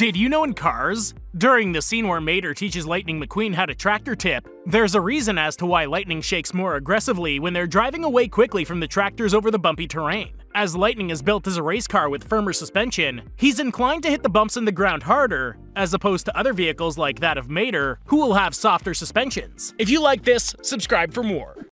Did you know in Cars? During the scene where Mater teaches Lightning McQueen how to tractor tip, there's a reason as to why Lightning shakes more aggressively when they're driving away quickly from the tractors over the bumpy terrain. As Lightning is built as a race car with firmer suspension, he's inclined to hit the bumps in the ground harder, as opposed to other vehicles like that of Mater, who will have softer suspensions. If you like this, subscribe for more.